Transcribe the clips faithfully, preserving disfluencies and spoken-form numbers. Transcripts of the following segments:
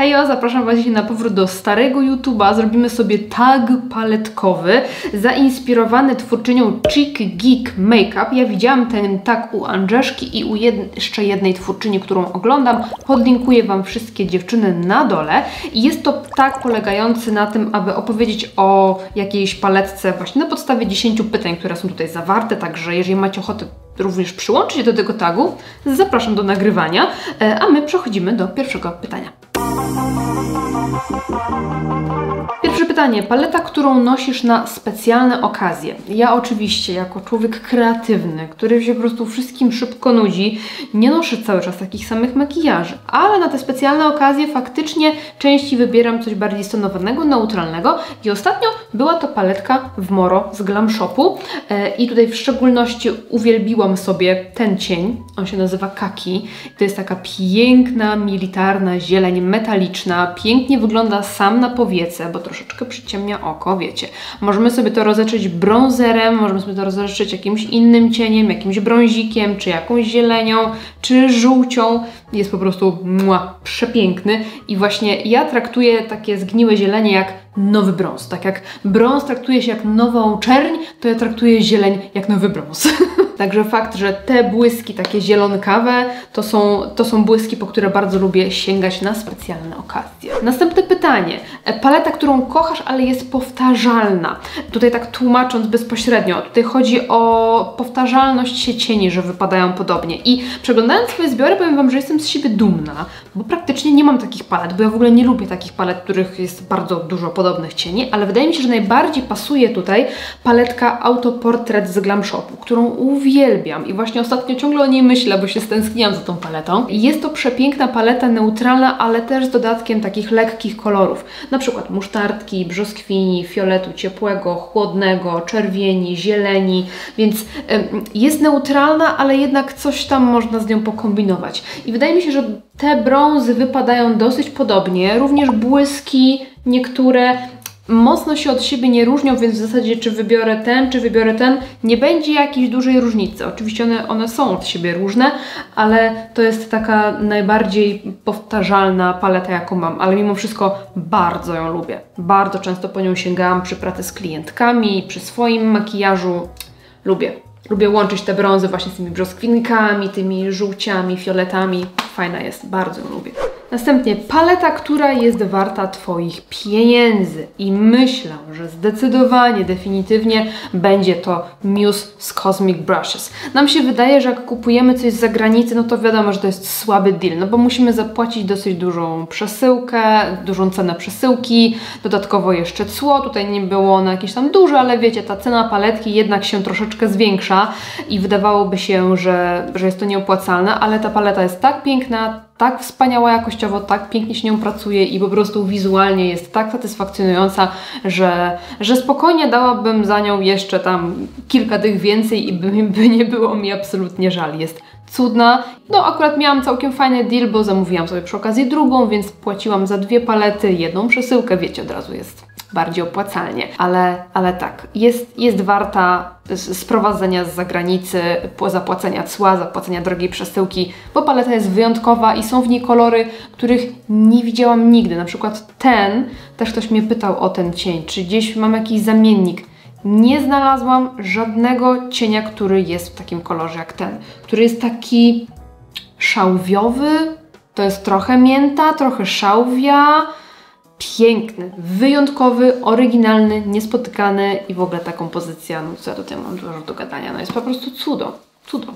Hejo, zapraszam Was dzisiaj na powrót do starego YouTube'a. Zrobimy sobie tag paletkowy zainspirowany twórczynią Cheek Geek Makeup. Ja widziałam ten tag u Andrzeszki i u jed jeszcze jednej twórczyni, którą oglądam. Podlinkuję Wam wszystkie dziewczyny na dole. I jest to tag polegający na tym, aby opowiedzieć o jakiejś paletce właśnie na podstawie dziesięciu pytań, które są tutaj zawarte. Także jeżeli macie ochotę również przyłączyć się do tego tagu, zapraszam do nagrywania. A my przechodzimy do pierwszego pytania. Pierwsze pytanie. Paleta, którą nosisz na specjalne okazje. Ja oczywiście, jako człowiek kreatywny, który się po prostu wszystkim szybko nudzi, nie noszę cały czas takich samych makijaży, ale na te specjalne okazje faktycznie częściej wybieram coś bardziej stonowanego, neutralnego i ostatnio była to paletka w Moro z Glam Shopu i tutaj w szczególności uwielbiłam sobie ten cień, on się nazywa Kaki. To jest taka piękna, militarna zieleń, metaliczna, pięknie wygląda sam na powiece, bo troszeczkę przyciemnia oko, wiecie. Możemy sobie to rozeczyć brązerem, możemy sobie to rozeczyć jakimś innym cieniem, jakimś brązikiem, czy jakąś zielenią, czy żółcią. Jest po prostu mua, przepiękny i właśnie ja traktuję takie zgniłe zielenie jak nowy brąz. Tak jak brąz traktuje się jak nową czerń, to ja traktuję zieleń jak nowy brąz. Także fakt, że te błyski takie zielonkawe to są, to są błyski, po które bardzo lubię sięgać na specjalne okazje. Następne pytanie. Paleta, którą kochasz, ale jest powtarzalna. Tutaj tak tłumacząc bezpośrednio, tutaj chodzi o powtarzalność się cieni, że wypadają podobnie. I przeglądając swoje zbiory powiem Wam, że jestem z siebie dumna, bo praktycznie nie mam takich palet, bo ja w ogóle nie lubię takich palet, których jest bardzo dużo podobnych cieni, ale wydaje mi się, że najbardziej pasuje tutaj paletka Autoportret z Glam Shopu, którą uwielbiam. Uwielbiam i właśnie ostatnio ciągle o niej myślę, bo się stęskniłam za tą paletą. Jest to przepiękna paleta neutralna, ale też z dodatkiem takich lekkich kolorów. Na przykład musztardki, brzoskwini, fioletu ciepłego, chłodnego, czerwieni, zieleni. Więc ym, jest neutralna, ale jednak coś tam można z nią pokombinować. I wydaje mi się, że te brązy wypadają dosyć podobnie. Również błyski niektóre mocno się od siebie nie różnią, więc w zasadzie czy wybiorę ten, czy wybiorę ten, nie będzie jakiejś dużej różnicy. Oczywiście one, one są od siebie różne, ale to jest taka najbardziej powtarzalna paleta, jaką mam, ale mimo wszystko bardzo ją lubię. Bardzo często po nią sięgałam przy pracy z klientkami, przy swoim makijażu. Lubię. Lubię łączyć te brązy właśnie z tymi brzoskwinkami, tymi żółciami, fioletami. Fajna jest, bardzo ją lubię. Następnie paleta, która jest warta Twoich pieniędzy i myślę, że zdecydowanie, definitywnie będzie to Muse z Cosmic Brushes. Nam się wydaje, że jak kupujemy coś z zagranicy, no to wiadomo, że to jest słaby deal, no bo musimy zapłacić dosyć dużą przesyłkę, dużą cenę przesyłki, dodatkowo jeszcze cło, tutaj nie było ono jakieś tam duże, ale wiecie, ta cena paletki jednak się troszeczkę zwiększa i wydawałoby się, że, że jest to nieopłacalne, ale ta paleta jest tak piękna, tak wspaniała jakościowo, tak pięknie się nią pracuje i po prostu wizualnie jest tak satysfakcjonująca, że, że spokojnie dałabym za nią jeszcze tam kilka dych więcej i by, by nie było mi absolutnie żal. Jest cudna. No akurat miałam całkiem fajny deal, bo zamówiłam sobie przy okazji drugą, więc płaciłam za dwie palety, jedną przesyłkę, wiecie, od razu jest bardziej opłacalnie, ale, ale tak, jest, jest warta sprowadzenia z zagranicy, zapłacenia cła, zapłacenia drogiej przesyłki, bo paleta jest wyjątkowa i są w niej kolory, których nie widziałam nigdy. Na przykład ten, też ktoś mnie pytał o ten cień, czy gdzieś mam jakiś zamiennik. Nie znalazłam żadnego cienia, który jest w takim kolorze jak ten, który jest taki szałwiowy, to jest trochę mięta, trochę szałwia. Piękny, wyjątkowy, oryginalny, niespotykany i w ogóle ta kompozycja, no co ja tutaj mam dużo do gadania, no jest po prostu cudo, cudo.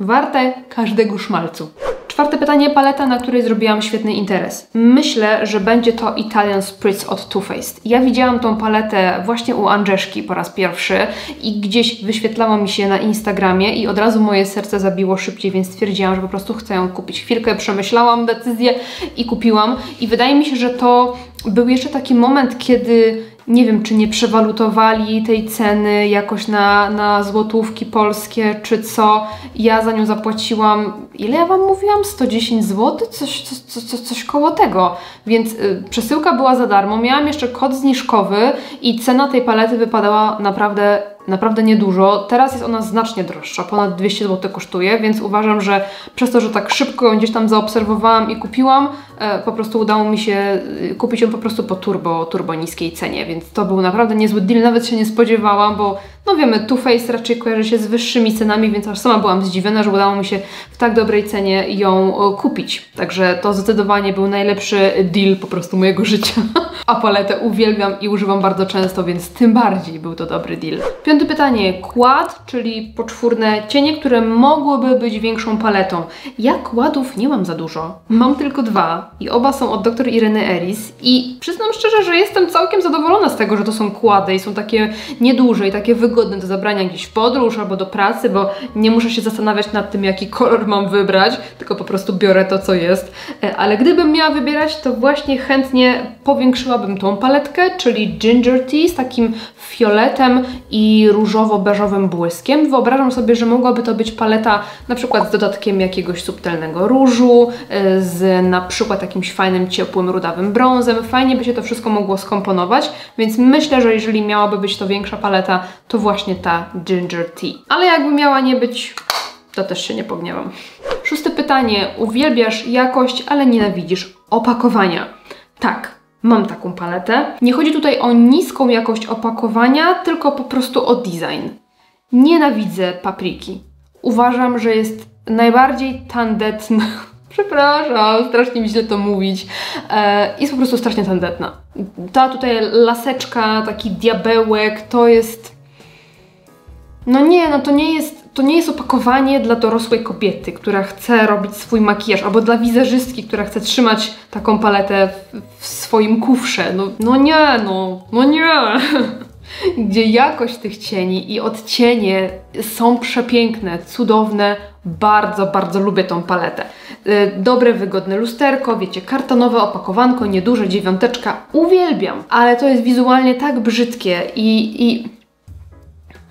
Warte każdego szmalcu. Czwarte pytanie, paleta, na której zrobiłam świetny interes. Myślę, że będzie to Italian Spritz od Too Faced. Ja widziałam tą paletę właśnie u Andrzeszki po raz pierwszy i gdzieś wyświetlała mi się na Instagramie i od razu moje serce zabiło szybciej, więc stwierdziłam, że po prostu chcę ją kupić. Chwilkę przemyślałam decyzję i kupiłam i wydaje mi się, że to był jeszcze taki moment, kiedy nie wiem, czy nie przewalutowali tej ceny jakoś na, na złotówki polskie, czy co. Ja za nią zapłaciłam, ile ja Wam mówiłam? sto dziesięć złotych? Coś, coś, coś, coś koło tego. Więc y, przesyłka była za darmo, miałam jeszcze kod zniżkowy i cena tej palety wypadała naprawdę naprawdę niedużo. Teraz jest ona znacznie droższa, ponad dwieście złotych kosztuje, więc uważam, że przez to, że tak szybko ją gdzieś tam zaobserwowałam i kupiłam, po prostu udało mi się kupić ją po prostu po turbo, turbo niskiej cenie, więc to był naprawdę niezły deal, nawet się nie spodziewałam, bo no wiemy, Too Faced raczej kojarzy się z wyższymi cenami, więc aż sama byłam zdziwiona, że udało mi się w tak dobrej cenie ją kupić. Także to zdecydowanie był najlepszy deal po prostu mojego życia. A paletę uwielbiam i używam bardzo często, więc tym bardziej był to dobry deal. Piąte pytanie. Quad, czyli poczwórne cienie, które mogłyby być większą paletą. Ja quadów nie mam za dużo. Mam tylko dwa i oba są od dr Ireny Eris i przyznam szczerze, że jestem całkiem zadowolona z tego, że to są quady i są takie nieduże i takie wygodne do zabrania gdzieś w podróż albo do pracy, bo nie muszę się zastanawiać nad tym, jaki kolor mam wybrać, tylko po prostu biorę to, co jest. Ale gdybym miała wybierać, to właśnie chętnie powiększyłabym tą paletkę, czyli Ginger Tea z takim fioletem i różowo-beżowym błyskiem. Wyobrażam sobie, że mogłaby to być paleta na przykład z dodatkiem jakiegoś subtelnego różu, z na przykład jakimś fajnym, ciepłym, rudawym brązem. Fajnie by się to wszystko mogło skomponować, więc myślę, że jeżeli miałaby być to większa paleta, to właśnie ta Ginger Tea. Ale jakby miała nie być, to też się nie pogniewam. Szóste pytanie. Uwielbiasz jakość, ale nienawidzisz opakowania. Tak. Mam taką paletę. Nie chodzi tutaj o niską jakość opakowania, tylko po prostu o design. Nienawidzę papryki. Uważam, że jest najbardziej tandetna. Przepraszam, strasznie mi źle to mówić. E, jest po prostu strasznie tandetna. Ta tutaj laseczka, taki diabełek, to jest... No nie, no to nie jest... To nie jest opakowanie dla dorosłej kobiety, która chce robić swój makijaż, albo dla wizerzystki, która chce trzymać taką paletę w, w swoim kufrze. No, no nie, no, no nie. Gdzie jakość tych cieni i odcienie są przepiękne, cudowne. Bardzo, bardzo lubię tą paletę. Dobre, wygodne lusterko, wiecie, kartonowe opakowanko, nieduże, dziewiąteczka. Uwielbiam, ale to jest wizualnie tak brzydkie i... i...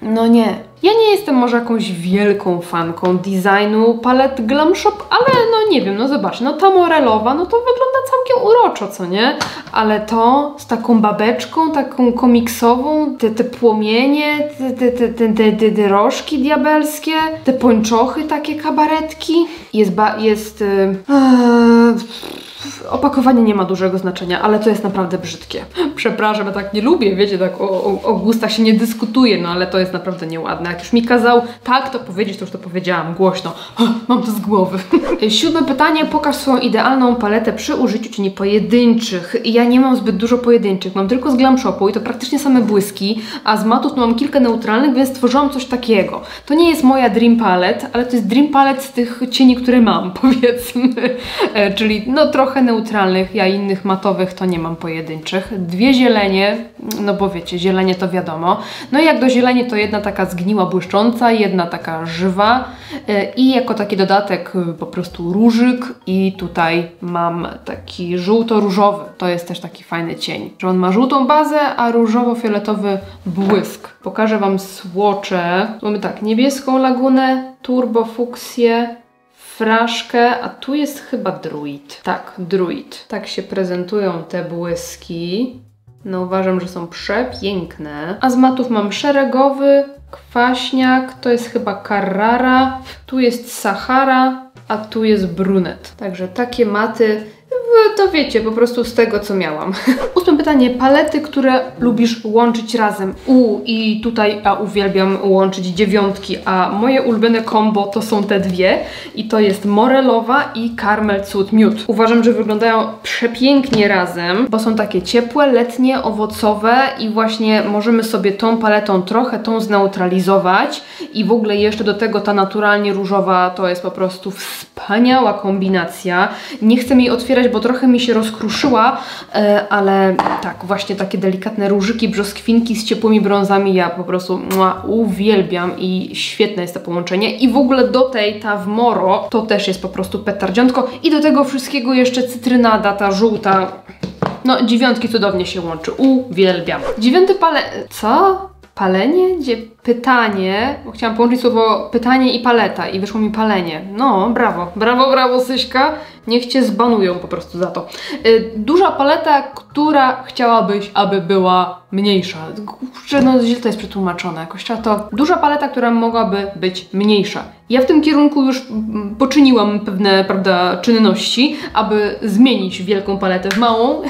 No nie. Ja nie jestem może jakąś wielką fanką designu palet Glamshop, ale no nie wiem, no zobacz, no ta Morelowa, no to wygląda całkiem uroczo, co nie? Ale to z taką babeczką, taką komiksową, te, te płomienie, te, te, te, te, te, te, te rożki diabelskie, te pończochy, takie kabaretki, jest... Ba jest yy, yy, Opakowanie nie ma dużego znaczenia, ale to jest naprawdę brzydkie. Przepraszam, ja tak nie lubię, wiecie, tak o, o, o gustach się nie dyskutuje, no ale to jest naprawdę nieładne. Jak już mi kazał tak to powiedzieć, to już to powiedziałam głośno. Mam to z głowy. Siódme pytanie. Pokaż swoją idealną paletę przy użyciu cieni pojedynczych. Ja nie mam zbyt dużo pojedynczych, mam tylko z Glam Shopu i to praktycznie same błyski, a z matów mam kilka neutralnych, więc stworzyłam coś takiego. To nie jest moja dream palette, ale to jest dream palette z tych cieni, które mam, powiedzmy. E, czyli no trochę neutralnych, ja innych matowych to nie mam pojedynczych. Dwie zielenie, no bo wiecie, zielenie to wiadomo. No i jak do zieleni to jedna taka zgniła, błyszcząca, jedna taka żywa i jako taki dodatek po prostu różyk i tutaj mam taki żółto-różowy. To jest też taki fajny cień, że on ma żółtą bazę, a różowo-fioletowy błysk. Pokażę Wam słocze. Mamy tak, Niebieską Lagunę, Turbo Fuksję, Fraszkę, a tu jest chyba Druid. Tak, Druid. Tak się prezentują te błyski. No uważam, że są przepiękne. A z matów mam Szeregowy, Kwaśniak, to jest chyba Carrara, tu jest Sahara, a tu jest Brunet. Także takie maty, to wiecie, po prostu z tego, co miałam. Ósme pytanie. Palety, które lubisz łączyć razem. U i tutaj ja uwielbiam łączyć dziewiątki, a moje ulubione combo to są te dwie i to jest Morelowa i Karmel Cud Miód. Uważam, że wyglądają przepięknie razem, bo są takie ciepłe, letnie, owocowe i właśnie możemy sobie tą paletą trochę tą zneutralizować i w ogóle jeszcze do tego ta naturalnie różowa to jest po prostu wspaniała kombinacja. Nie chcę jej otwierać, bo trochę mi się rozkruszyła, ale tak, właśnie takie delikatne różyki, brzoskwinki z ciepłymi brązami ja po prostu mua, uwielbiam i świetne jest to połączenie. I w ogóle do tej ta w Moro to też jest po prostu petardziątko i do tego wszystkiego jeszcze cytrynada, ta żółta. No dziewiątki cudownie się łączy, uwielbiam. Dziewiąty palet... Co? palenie? Gdzie pytanie, bo chciałam połączyć słowo pytanie i paleta i wyszło mi palenie. No, brawo, brawo, brawo Syśka, niech Cię zbanują po prostu za to. Yy, duża paleta, która chciałabyś, aby była mniejsza. Kurczę, no źle to jest przetłumaczone, jakoś trzeba to... Duża paleta, która mogłaby być mniejsza. Ja w tym kierunku już poczyniłam pewne, prawda, czynności, aby zmienić wielką paletę w małą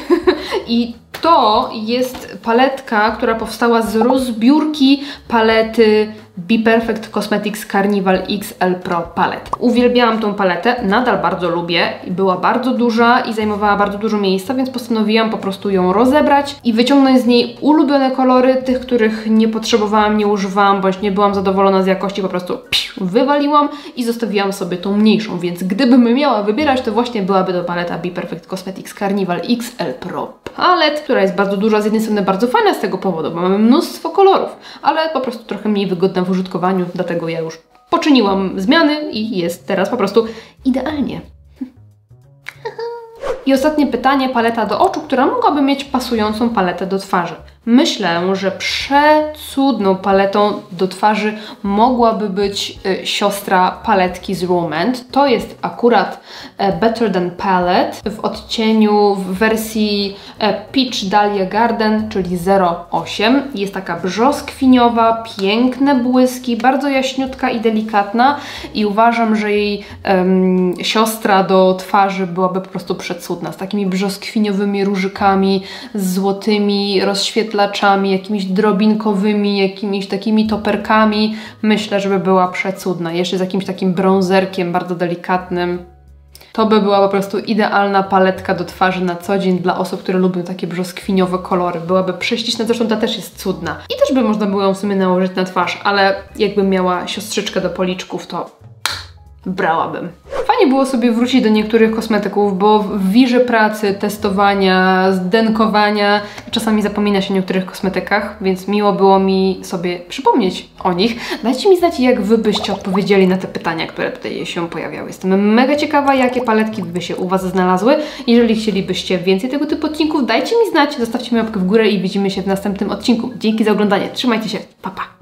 i to jest paletka, która powstała z rozbiórki palety BPerfect Cosmetics Carnival X L Pro Palette. Uwielbiałam tą paletę, nadal bardzo lubię, była bardzo duża i zajmowała bardzo dużo miejsca, więc postanowiłam po prostu ją rozebrać i wyciągnąć z niej ulubione kolory, tych, których nie potrzebowałam, nie używałam, bądź nie byłam zadowolona z jakości, po prostu piu, wywaliłam i zostawiłam sobie tą mniejszą, więc gdybym miała wybierać, to właśnie byłaby to paleta BPerfect Cosmetics Carnival X L Pro Palette, która jest bardzo duża, z jednej strony bardzo fajna z tego powodu, bo mamy mnóstwo kolorów, ale po prostu trochę mniej wygodna w użytkowaniu, dlatego ja już poczyniłam zmiany i jest teraz po prostu idealnie. I ostatnie pytanie, paleta do oczu, która mogłaby mieć pasującą paletę do twarzy. Myślę, że przecudną paletą do twarzy mogłaby być y, siostra paletki z Romand. To jest akurat e, Better Than Palette w odcieniu w wersji e, Peach Dahlia Garden, czyli zero osiem. Jest taka brzoskwiniowa, piękne błyski, bardzo jaśniutka i delikatna i uważam, że jej em, siostra do twarzy byłaby po prostu przecudna. Z takimi brzoskwiniowymi różykami, z złotymi rozświetlonymi jakimiś drobinkowymi, jakimiś takimi toperkami. Myślę, żeby była przecudna. Jeszcze z jakimś takim brązerkiem bardzo delikatnym. To by była po prostu idealna paletka do twarzy na co dzień dla osób, które lubią takie brzoskwiniowe kolory. Byłaby prześliczna, zresztą ta też jest cudna. I też by można było ją w sumie nałożyć na twarz, ale jakbym miała siostrzyczkę do policzków, to brałabym. Fajnie było sobie wrócić do niektórych kosmetyków, bo w wirze pracy, testowania, zdenkowania czasami zapomina się o niektórych kosmetykach, więc miło było mi sobie przypomnieć o nich. Dajcie mi znać, jak Wy byście odpowiedzieli na te pytania, które tutaj się pojawiały. Jestem mega ciekawa, jakie paletki by się u Was znalazły. Jeżeli chcielibyście więcej tego typu odcinków, dajcie mi znać, zostawcie mi łapkę w górę i widzimy się w następnym odcinku. Dzięki za oglądanie, trzymajcie się, pa pa!